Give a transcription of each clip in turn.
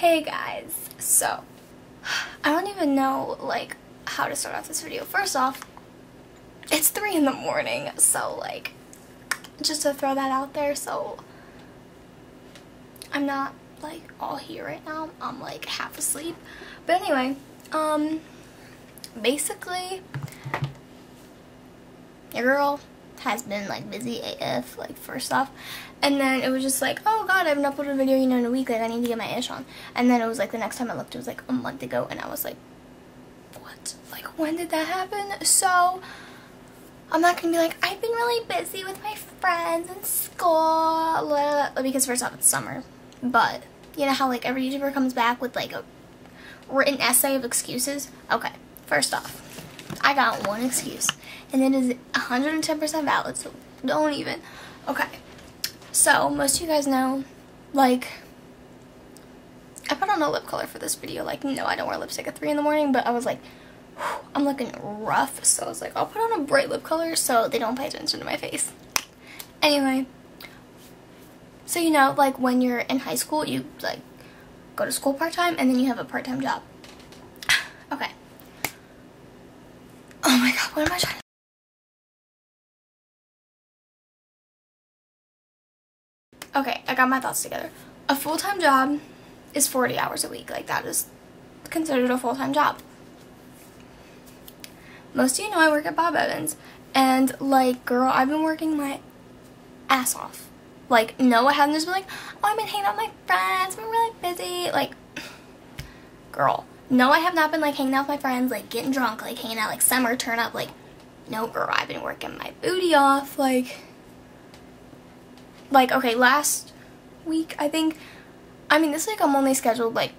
Hey guys, so I don't even know like how to start off this video. First off, it's 3 in the morning, so like just to throw that out there, so I'm not like all here right now. I'm like half asleep. But anyway, basically your girl has been like busy AF, like first off, and then it was just like, oh god, I haven't uploaded a video, you know, in a week, like I need to get my ish on. And then it was like the next time I looked, it was like a month ago, and I was like, what, like when did that happen? So I'm not gonna be like, I've been really busy with my friends and school, because first off, it's summer, but you know how like every YouTuber comes back with like a written essay of excuses? Okay, first off, I got one excuse, and it is 110% valid, so don't even. Okay, so most of you guys know, like, I put on a lip color for this video. Like, no, I don't wear lipstick at 3 in the morning, but I was like, I'm looking rough, so I was like, I'll put on a bright lip color so they don't pay attention to my face. Anyway, so you know, like, when you're in high school, you, like, go to school part-time, and then you have a part-time job. Okay. Oh my god, what am I trying to do? Okay, I got my thoughts together. A full-time job is 40 hours a week. Like, that is considered a full-time job. Most of you know I work at Bob Evans. And, like, girl, I've been working my ass off. Like, no, I haven't just been like, oh, I've been hanging out with my friends, I've been really busy. Like, girl. No, I have not been, like, hanging out with my friends, like, getting drunk, like, hanging out, like, summer turn up, like, no, girl, I've been working my booty off, like, okay, last week, I think, I mean, this week I'm only scheduled, like,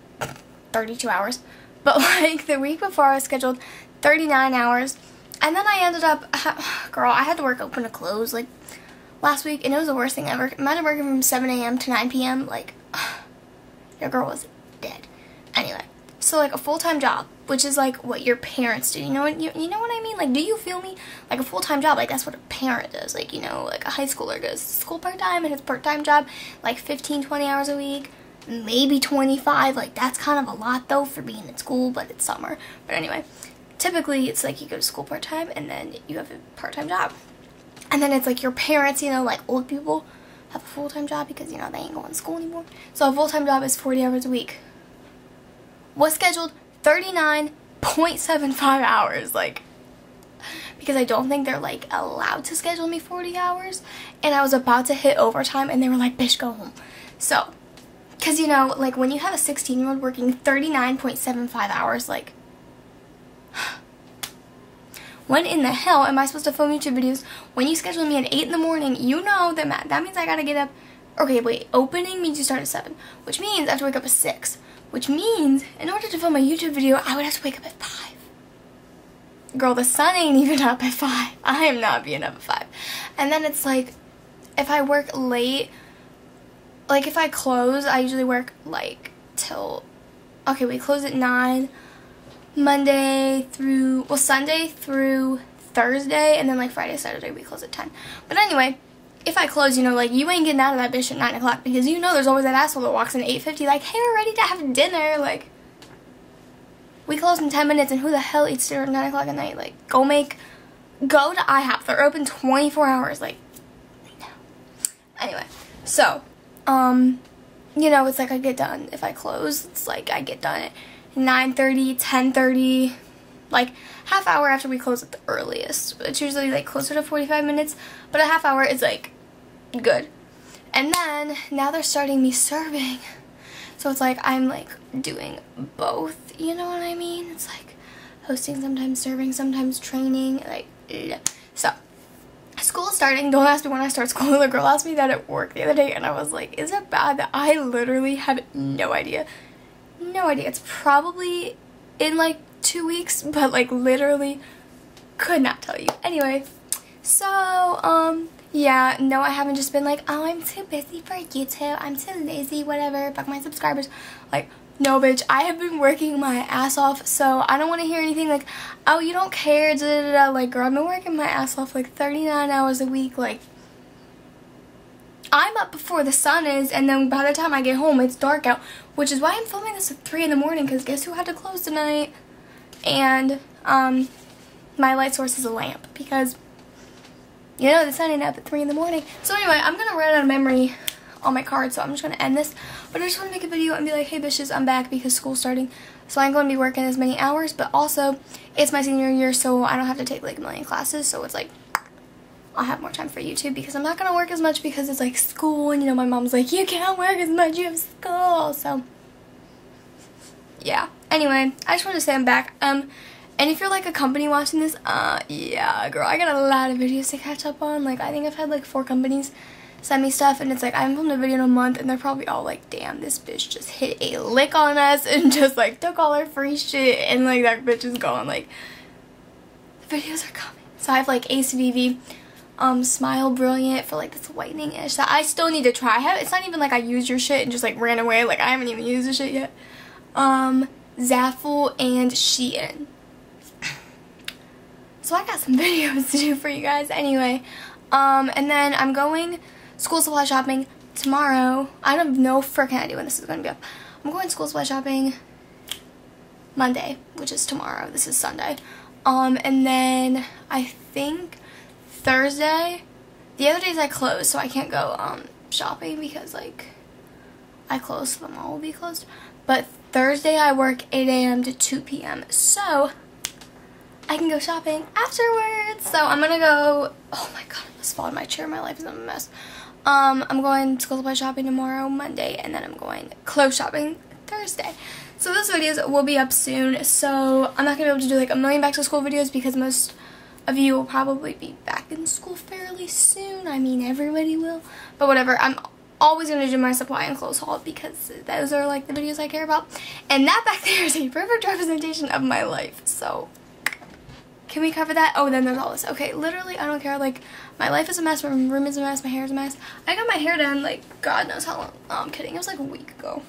32 hours, but, like, the week before I was scheduled 39 hours, and then I ended up, girl, I had to work open to close, like, last week, and it was the worst thing ever. I might have worked from 7 a.m. to 9 p.m., like, your girl was dead. Anyway. So, like, a full-time job, which is, like, what your parents do. You know what I mean? Like, do you feel me? Like, a full-time job, like, that's what a parent does. Like, you know, like, a high schooler does school part-time and his part-time job, like, 15, 20 hours a week, maybe 25. Like, that's kind of a lot, though, for being at school, but it's summer. But anyway, typically, it's, like, you go to school part-time, and then you have a part-time job. And then it's, like, your parents, you know, like, old people have a full-time job because, you know, they ain't going to school anymore. So, a full-time job is 40 hours a week. Was scheduled 39.75 hours, like, because I don't think they're, like, allowed to schedule me 40 hours, and I was about to hit overtime, and they were like, bitch, go home. So, because, you know, like, when you have a 16-year-old working 39.75 hours, like, when in the hell am I supposed to film YouTube videos? When you schedule me at 8 in the morning, you know that means I gotta get up, okay, wait, opening means you start at 7, which means I have to wake up at 6. Which means, in order to film a YouTube video, I would have to wake up at 5. Girl, the sun ain't even up at 5. I am not being up at 5. And then it's like, if I work late, like if I close, I usually work like till, okay, we close at 9, Sunday through Thursday, and then like Friday, Saturday, we close at 10. But anyway, if I close, you know, like, you ain't getting out of that bitch at 9 o'clock because you know there's always that asshole that walks in at 8:50 like, hey, we're ready to have dinner, like, we close in 10 minutes and who the hell eats dinner at 9 o'clock at night? Like, go to IHOP. They're open 24 hours, like, no. Anyway, so, you know, it's like I get done. If I close, it's like I get done at 9:30, 10:30, like, half hour after we close at the earliest. It's usually, like, closer to 45 minutes, but a half hour is, like, good. And then, now they're starting me serving. So it's, like, I'm, like, doing both, you know what I mean? It's, like, hosting sometimes, serving sometimes, training, like, yeah. So, school's starting. Don't ask me when I start school. The girl asked me that at work the other day, and I was like, is it bad that I literally have no idea? No idea. It's probably in, like, 2 weeks, but like literally could not tell you. Anyway, so yeah, no, I haven't just been like, oh, I'm too busy for YouTube, I'm too lazy, whatever, fuck my subscribers. Like, no, bitch, I have been working my ass off, so I don't want to hear anything like, oh, you don't care, da, da, da, da. Like, girl, I've been working my ass off like 39 hours a week. Like, I'm up before the sun is, and then by the time I get home, it's dark out, which is why I'm filming this at 3 in the morning, because guess who had to close tonight? And, my light source is a lamp, because, you know, the sun ain't up at 3 in the morning. So anyway, I'm going to run out of memory on my card, so I'm just going to end this. But I just want to make a video and be like, hey, bitches, I'm back, because school's starting, so I ain't going to be working as many hours, but also, it's my senior year, so I don't have to take, like, a million classes, so it's like, I'll have more time for YouTube because I'm not going to work as much because it's like school and, you know, my mom's like, you can't work as much, you have school. So, yeah. Anyway, I just wanted to say I'm back. And if you're like a company watching this, yeah, girl, I got a lot of videos to catch up on. Like, I think I've had like 4 companies send me stuff and it's like, I haven't filmed a video in a month and they're probably all like, damn, this bitch just hit a lick on us and just like took all our free shit and like that bitch is gone. Like, the videos are coming. So I have like ACVV. Smile Brilliant for like this whitening ish that I still need to try. It's not even like I used your shit and just like ran away. Like I haven't even used this shit yet. Zaffle and Shein. So I got some videos to do for you guys anyway. And then I'm going school supply shopping tomorrow. I don't have no freaking idea when this is going to be up. I'm going school supply shopping Monday, which is tomorrow. This is Sunday. And then I think Thursday, the other days I close, so I can't go shopping because like I close, so the mall will be closed. But Thursday I work 8 AM to 2 PM, so I can go shopping afterwards. So I'm gonna go. Oh my god, I almost fell in my chair. My life is a mess. I'm going to school supply shopping tomorrow, Monday, and then I'm going clothes shopping Thursday. So those videos will be up soon. So I'm not gonna be able to do like a million back to school videos because most of you will probably be back in school fairly soon. I mean, everybody will, but whatever. I'm always going to do my supply and clothes haul because those are like the videos I care about, and that back there is a perfect representation of my life. So can we cover that? Oh, then there's all this. Okay, literally I don't care. Like, my life is a mess, my room is a mess, my hair is a mess. I got my hair done like god knows how long. No, I'm kidding, it was like a week ago,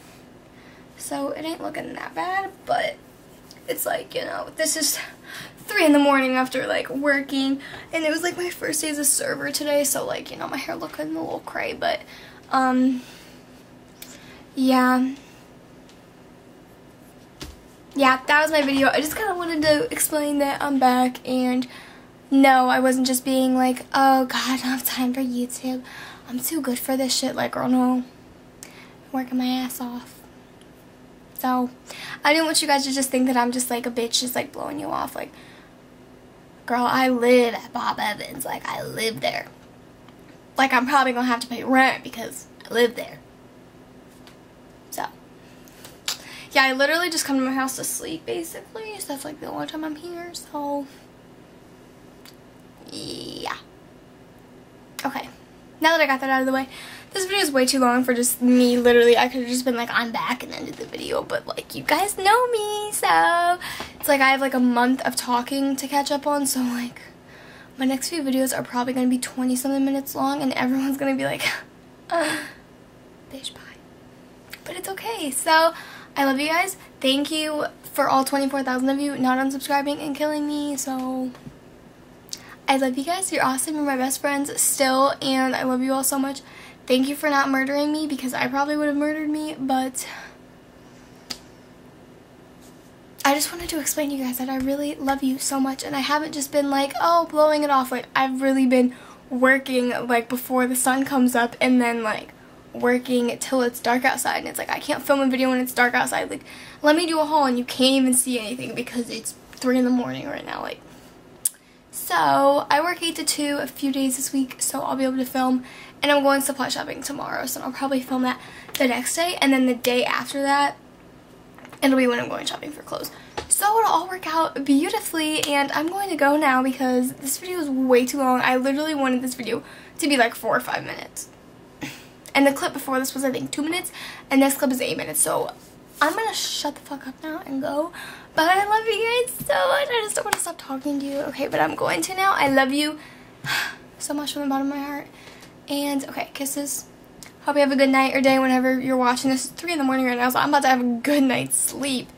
so it ain't looking that bad, but it's like, you know, this is 3 in the morning after like working, and it was like my first day as a server today, so like, you know, my hair looking a little cray, but yeah, that was my video. I just kind of wanted to explain that I'm back, and no, I wasn't just being like, oh god, I don't have time for YouTube, I'm too good for this shit. Like, girl, no, I'm working my ass off. So I didn't want you guys to just think that I'm just like a bitch just like blowing you off. Like, girl, I live at Bob Evans. Like, I live there. Like, I'm probably gonna have to pay rent because I live there. So yeah, I literally just come to my house to sleep basically. So that's like the only time I'm here. So yeah. Okay. Now that I got that out of the way, this video is way too long for just me, literally. I could have just been like, I'm back and ended the video, but like, you guys know me, so it's like I have like a month of talking to catch up on, so like, my next few videos are probably going to be 20-something minutes long, and everyone's going to be like, bitch, bye. But it's okay, so I love you guys. Thank you for all 24,000 of you not unsubscribing and killing me, so I love you guys. You're awesome. You're my best friends still, and I love you all so much. Thank you for not murdering me, because I probably would have murdered me, but I just wanted to explain to you guys that I really love you so much, and I haven't just been like, oh, blowing it off. Like, I've really been working like before the sun comes up, and then like working till it's dark outside, and it's like, I can't film a video when it's dark outside. Like, let me do a haul and you can't even see anything because it's 3 in the morning right now. Like, so I work 8 to 2 a few days this week, so I'll be able to film, and I'm going supply shopping tomorrow, so I'll probably film that the next day, and then the day after that, it'll be when I'm going shopping for clothes. So it'll all work out beautifully, and I'm going to go now because this video is way too long. I literally wanted this video to be like 4 or 5 minutes. And the clip before this was, I think, 2 minutes, and this clip is 8 minutes, so I'm gonna shut the fuck up now and go. But I love you guys so much. I just don't want to stop talking to you. Okay, but I'm going to now. I love you so much from the bottom of my heart. And, okay, kisses. Hope you have a good night or day whenever you're watching this. It's 3 in the morning right now, so I'm about to have a good night's sleep.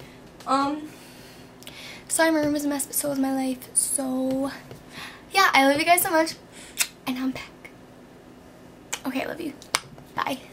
Sorry, my room is a mess, but so is my life. So, yeah, I love you guys so much. And I'm back. Okay, I love you. Bye.